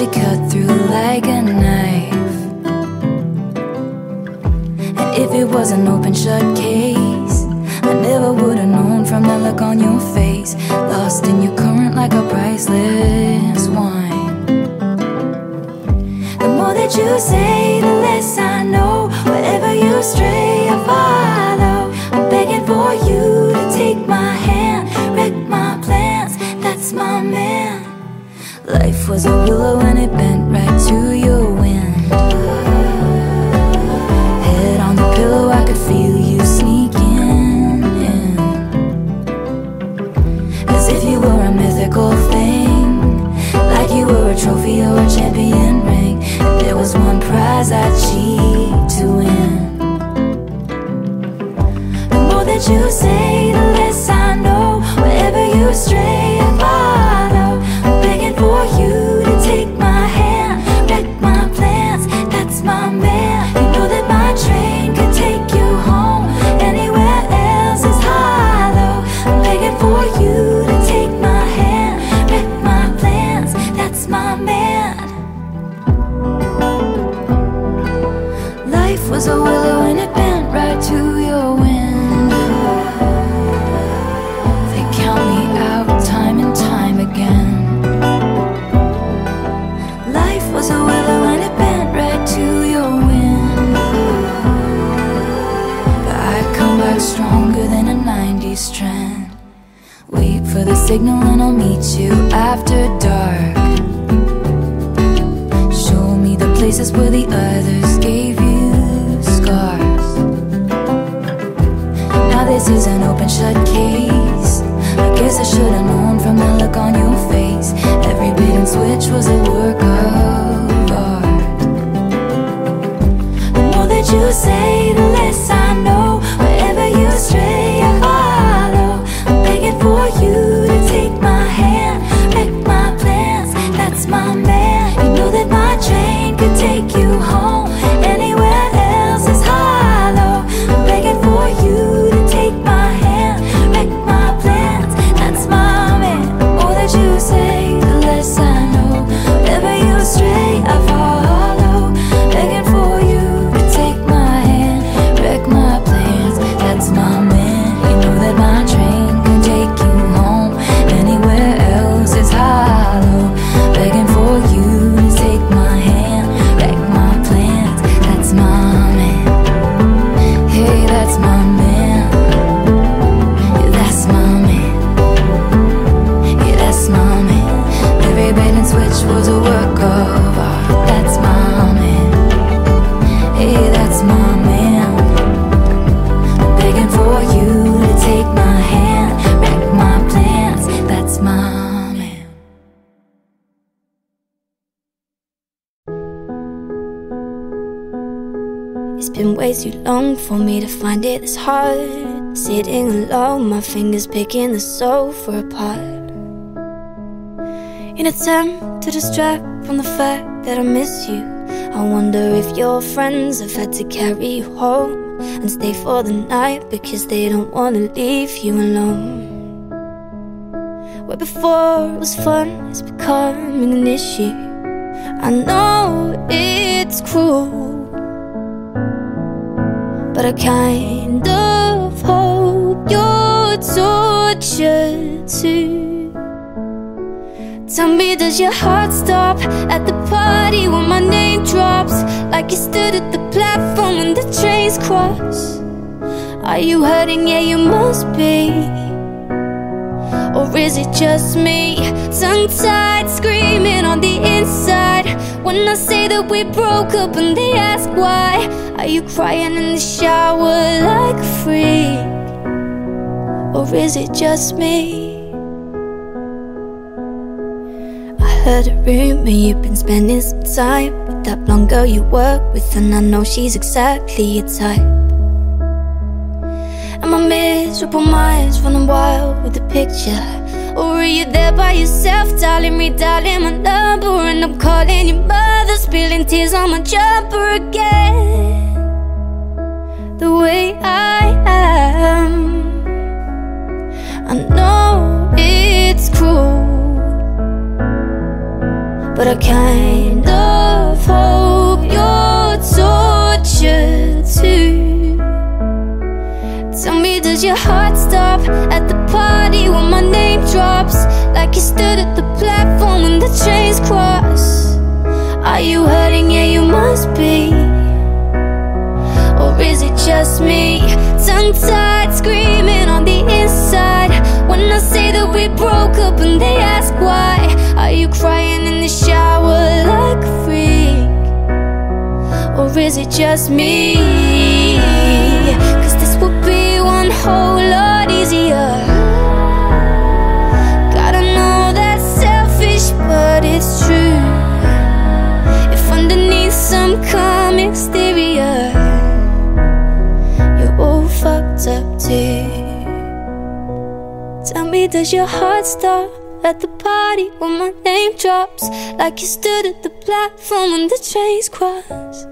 you cut through like a knife. And if it was an open shut case, I never would have known from that look on your face. Lost in your current like a priceless wine. The more that you say, the less I know. Wherever you stray, I follow. I'm begging for you to take my hand, wreck my plans, that's my man. Life was a willow and it bent right to your wind. Head on the pillow, I could feel you sneaking in, as if you were a mythical thing, like you were a trophy or a champion ring. And there was one prize I'd cheat to win. The more that you say, the less I know. Wherever you stray, I follow. I'm begging for you to take my hand, wreck my plans, that's my man. You know that my train could take you home, anywhere else is hollow. I'm begging for you to take my hand, wreck my plans, that's my man. Life was a willow and it bent right to your window. They count me out time and time again. Was a willow and it bent right to your wind. But I come back stronger than a 90s trend. Wait for the signal and I'll meet you after dark. Show me the places where the others gave you scars. Now this is an open shut case. I guess I should have known from the look on your face. Every bait and switch was a work of you say, the less I know. Wherever you stray, I follow. I'm begging for you to take my hand, wreck my plans, that's my man. You know that my train could take you home, anywhere else is hollow. I'm begging for you to take my hand, wreck my plans, that's my man. The more that you say, the less I know. Wherever you stray, I follow. Begging for you, too long for me to find it, it's hard. Sitting alone, my fingers picking the sofa apart, in attempt to distract from the fact that I miss you. I wonder if your friends have had to carry you home and stay for the night because they don't want to leave you alone. Where before it was fun, it's becoming an issue. I know it's cruel, but I kind of hope you're tortured too. Tell me, does your heart stop at the party when my name drops? Like you stood at the platform when the trains cross. Are you hurting? Yeah, you must be. Or is it just me? Tongue-tied, screaming on the inside. When I say that we broke up and they ask why. Are you crying in the shower like a freak? Or is it just me? I heard a rumor you've been spending some time with that blonde girl you work with, and I know she's exactly your type. And my miserable mind's running wild with the picture. Or are you there by yourself, darling, redialing my number? And I'm calling your mother, spilling tears on my jumper again. The way I am, I know it's cruel, but but I kind of hope you're tortured too. Tell me, does your heart stop at the party when my name drops? Like you stood at the platform when the trains cross. Are you hurting? Yeah, you must be. Or is it just me? Tongue-tied, screaming on the inside. When I say that we broke up and they ask why. Are you crying in the shower like a freak? Or is it just me? Cause this would be one whole lot easier. Gotta know that's selfish, but it's true. If underneath some calm exterior, you're all fucked up too. Tell me, does your heart stop at the party when my name drops? Like you stood at the platform when the trains cross.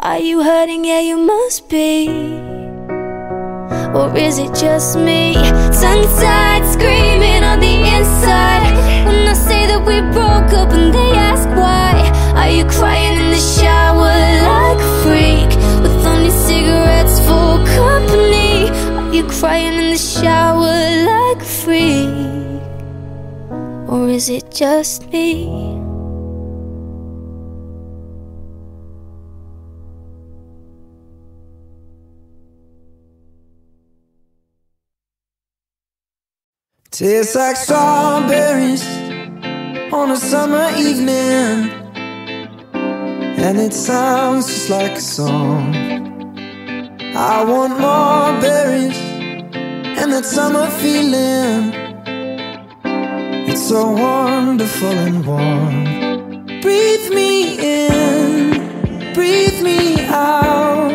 Are you hurting? Yeah, you must be. Or is it just me? Tongue-tied, screaming on the inside. When I say that we broke up and they ask why. Are you crying in the shower like a freak? With only cigarettes for company. Are you crying in the shower like a freak? Or is it just me? Tastes like strawberries on a summer evening, and it sounds just like a song. I want more berries and that summer feeling. It's so wonderful and warm. Breathe me in, breathe me out.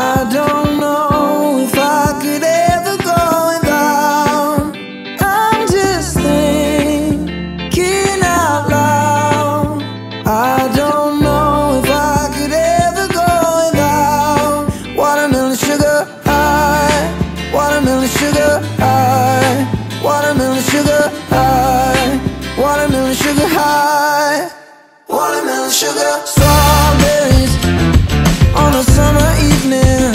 I don't know if I could ever go without. I'm just thinking out loud. I don't know if I could ever go without. Watermelon sugar high, watermelon sugar high, watermelon sugar high. Watermelon sugar high, watermelon sugar. Strawberries on a summer evening.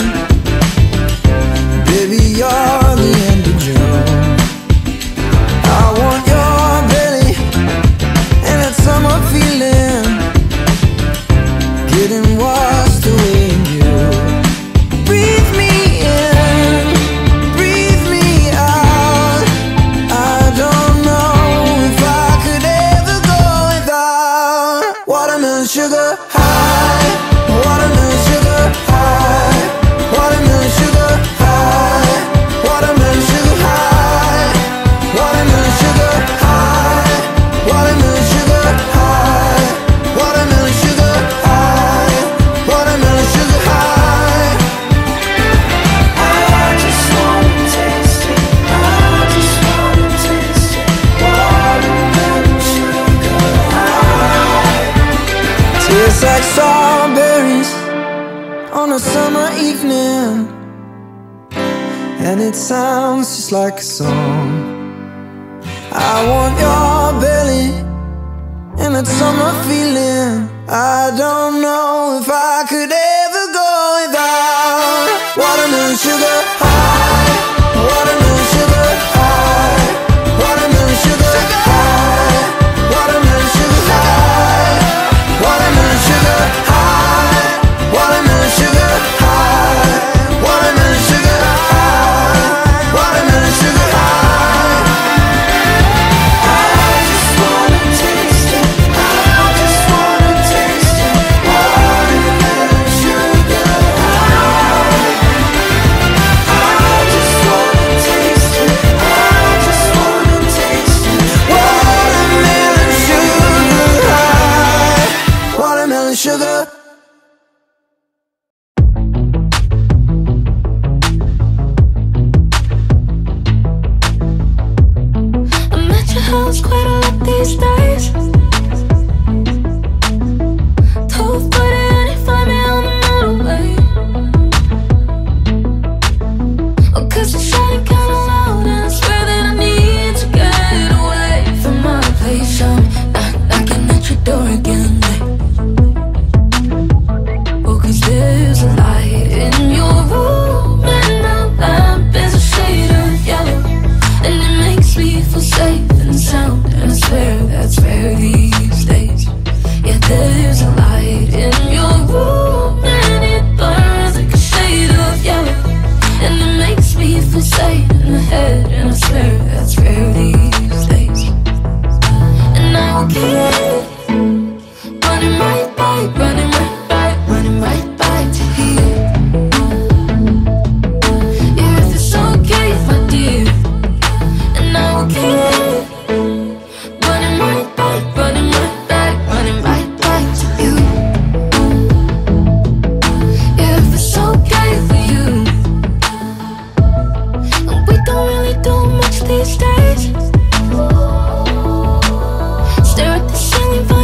Baby, you're the end of June. I want your belly and that summer feeling. Getting washed away in you. Breathe me in, breathe me out. I don't. Sugar high, watermelon sugar high, watermelon sugar high, watermelon sugar high, watermelon sugar high, watermelon sugar high, watermelon sugar high, watermelon sugar high. I just wanna taste it, I just wanna taste it, watermelon sugar high. Tastes like strawberries on a summer evening, and it sounds just like a song. I want your belly and that summer feeling. I don't know if I could ever go without. Watermelon sugar high, watermelon sugar high, watermelon sugar high, watermelon sugar high. Watermelon sugar high, watermelon sugar high, watermelon sugar high, watermelon sugar high. I just wanna taste it, I just wanna taste it, watermelon sugar high. I just wanna taste it, I just wanna taste it, watermelon sugar high, watermelon sugar. I'm at your house quite a lot these days. Told buddy and he find me on the motorway. Oh, cause it's sounding kinda loud and I swear that I need to get away from my place. I'm knocking at your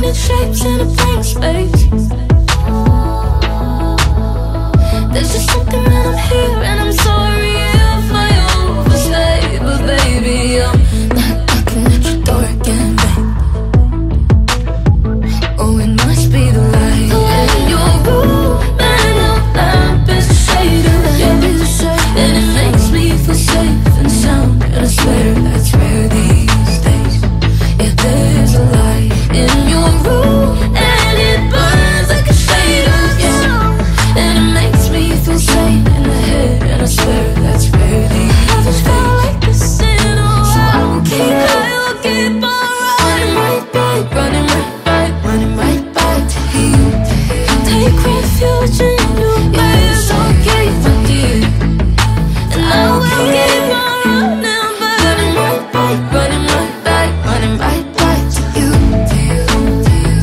infinite shapes in a blank space. There's just something that I'm here, and I'm sorry if I overstay, but baby, I'm not knocking at your door again, babe. Oh, it must be the light. The way you're rude and your lamp is a shade of red, and it makes me feel safe and sound, and I swear that's rare these days. Yeah, there's a light in your room, and it burns like a shade of red, and it makes me feel safe in the head, and I swear that's rare these days. I haven't felt like this in a while, so I will keep on running right back, running right back, running right back to you. Take refuge in you, baby, it's okay with you, and I will keep on running back, running right back, running right back, running right back to you, to you, to you.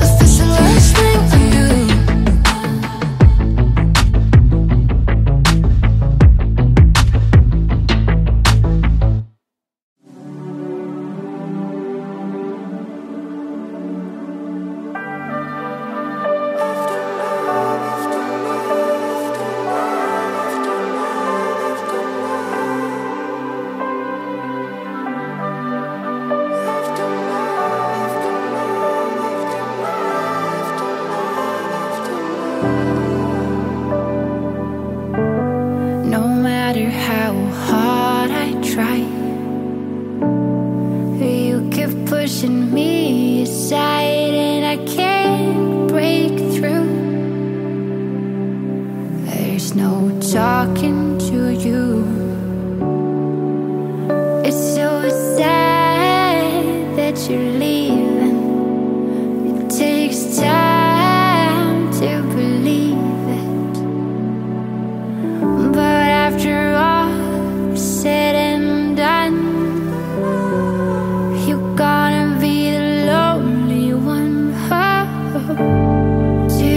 But this is the last thing I do. Do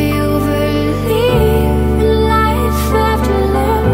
you believe in life after love?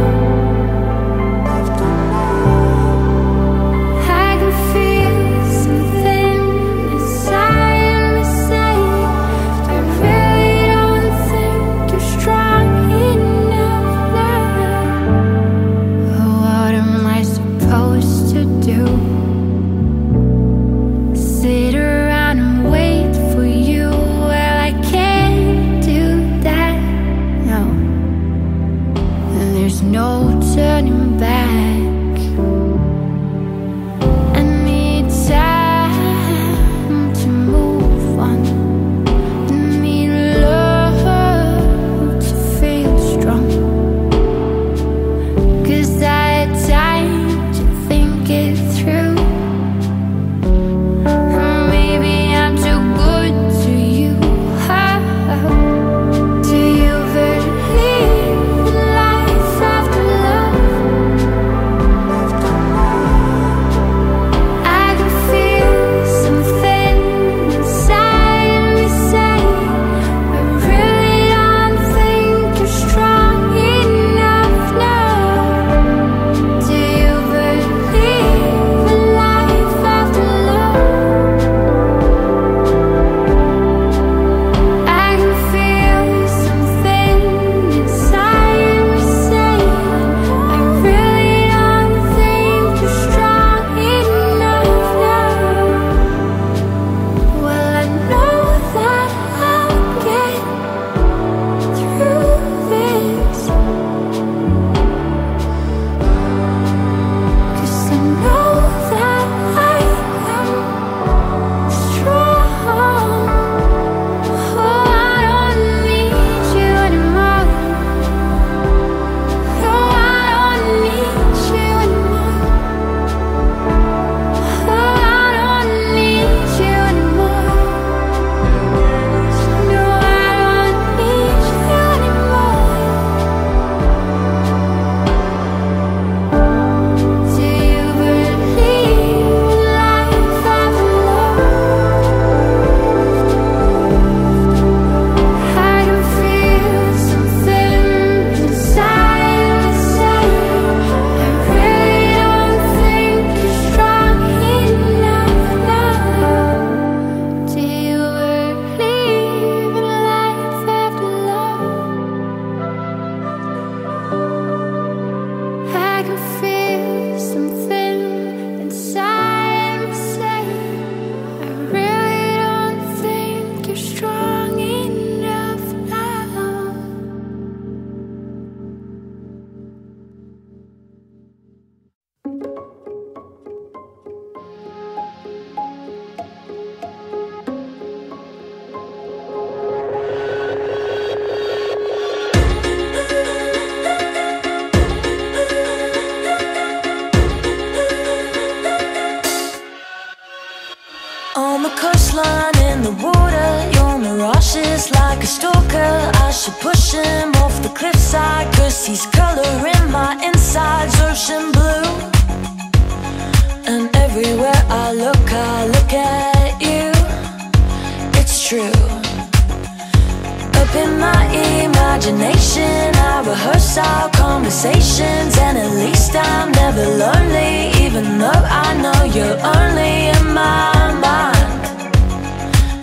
I'm a coastline in the water. Your mirage is like a stalker. I should push him off the cliffside, 'cause he's coloring my insides ocean blue. And everywhere I look at you. It's true. Up in my imagination I rehearse our conversations, and at least I'm never lonely, even though I know you're only in my mind.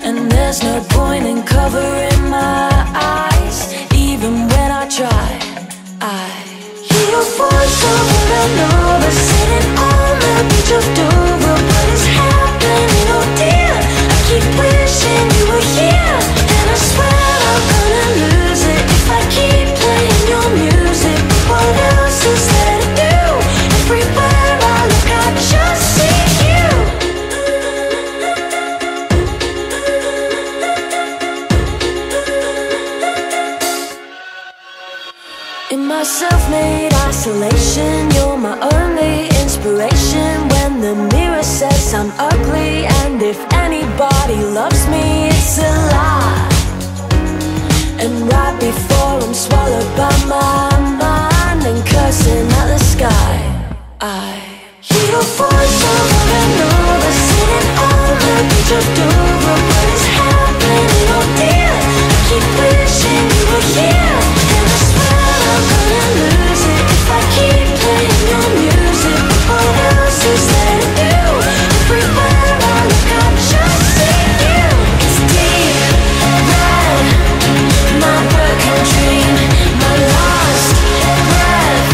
And there's no point in covering my eyes, even when I try. I hear your voice over and over, sitting on the beach of Dover. What is happening, oh dear? I keep wishing you were here, and I swear I'm gonna lose it if I keep playing your music. What else is there to do? Everywhere I look, I just see you. In my self-made isolation, you're my only inspiration. When the mirror says I'm ugly, and if anybody loves me, it's a lie. And right before I'm swallowed by my mind and cursing at the sky, I hear your voice over and over, sitting on the beach of Dover. What is happening, oh dear? I keep wishing you were here, and I swear I'm gonna lose it if I keep playing your music. What else is there to do? Everywhere I look, I just see you. It's deep, red. My work and dream, my last breath,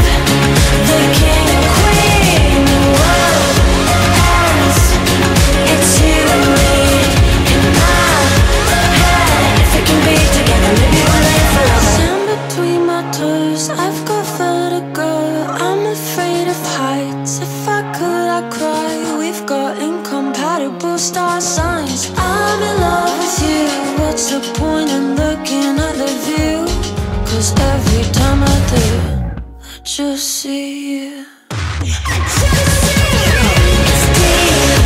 the king and queen, world ends. It's you and me in my head. If we can be together, maybe we'll live forever. Sand between my toes, I've got far to go. I'm afraid of heights. If I could, I'd cry. We've got incompatible star signs. I'm in love with you. What's the point in looking at the view? 'Cause every time I do, I just see you. I just see you. It's deep,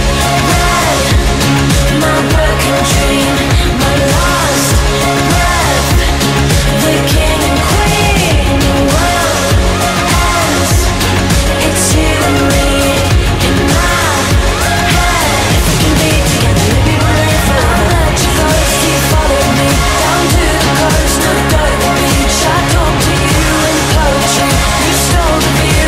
red. My broken dream, my lost breath, the king and queen, world ends. It's you and me in my head. If we can be together, maybe we'll live forever. I'll let you go if you follow me down to the coast. No dirt beach, I talk to you in poetry. You stole the view.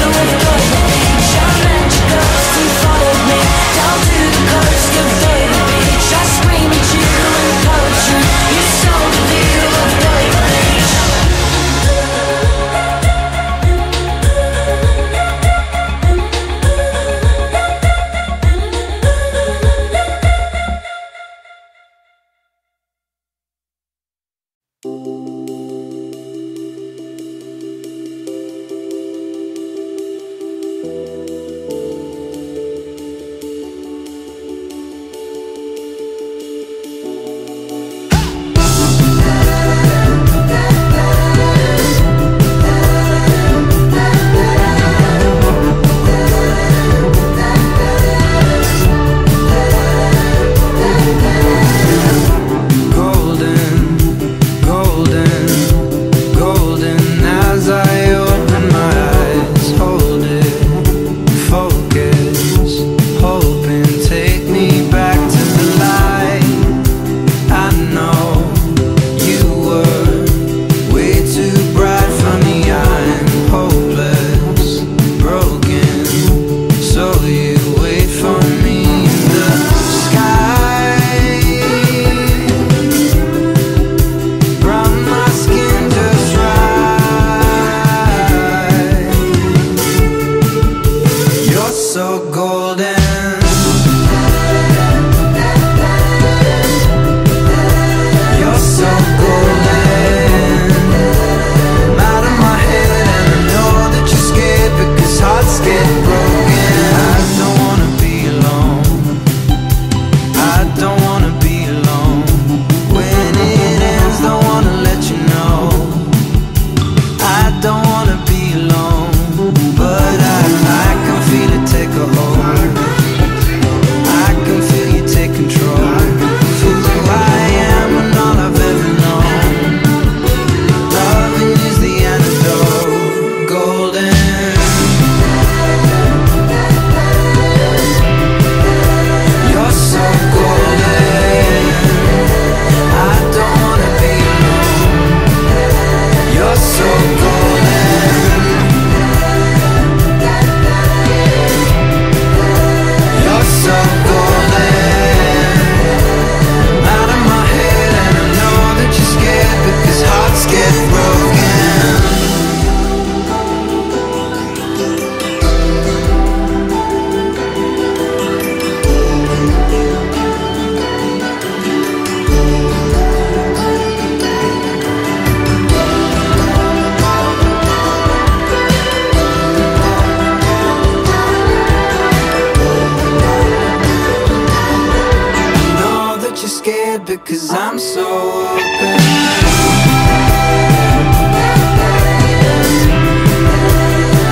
because I'm so open.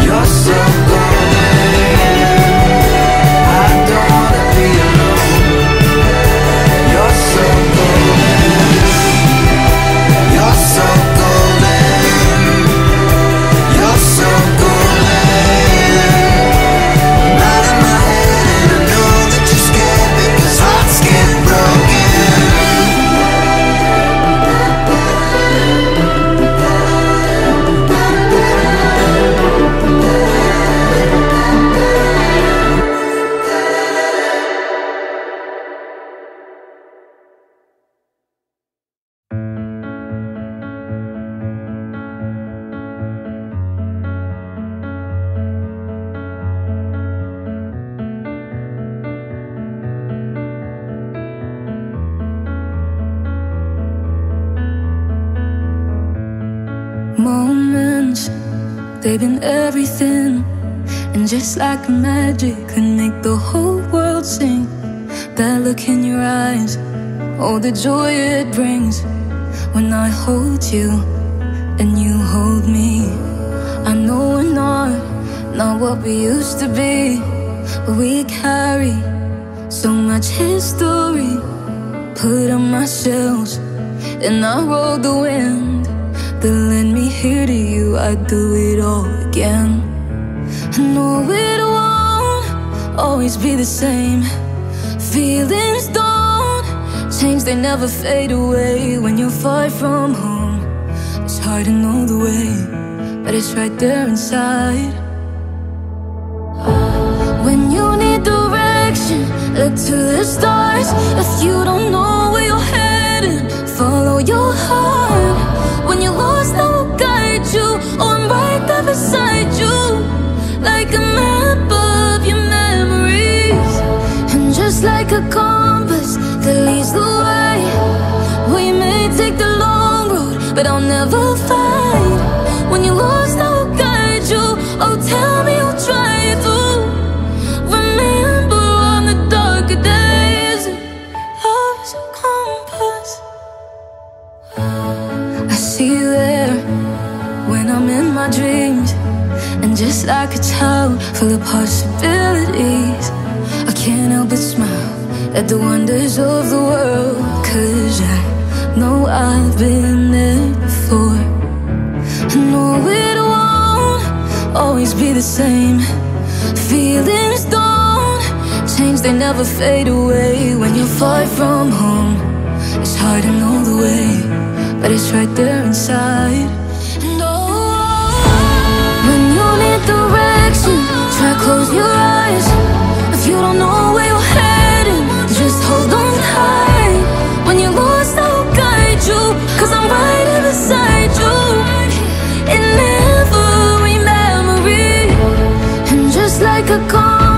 You're so golden, I don't wanna be alone. You're so golden, you're so golden, you're so golden. They've been everything, and just like magic could make the whole world sing. That look in your eyes, oh the joy it brings. When I hold you and you hold me, I know we're not what we used to be, but we carry so much history. Put on my sails and I roll the wind that led me here to you. I'd do it all again. I know it won't always be the same. Feelings don't change, they never fade away. When you're far from home, it's hard to know the way, but it's right there inside. When you need direction, look to the stars. If you don't know where you're headed, follow your heart. When you're lost, I will guide you. Oh, I'm right there beside you, like a map of your memories, and just like a compass that leads the way. We may take the long road, but I'll never fight. When you're lost, I will guide you. Oh, tell me you'll try through. Remember on the darker days, love's a compass. See you there when I'm in my dreams, and just like a child full of possibilities, I can't help but smile at the wonders of the world. Cause I know I've been there before. I know it won't always be the same. Feelings don't change, they never fade away. When you're far from home, it's hard to know the way, but it's right there inside. And oh, when you need direction, try close your eyes. If you don't know where you're heading, just hold on tight. When you're lost, I will guide you, cause I'm right here beside you. In every memory, and just like a car,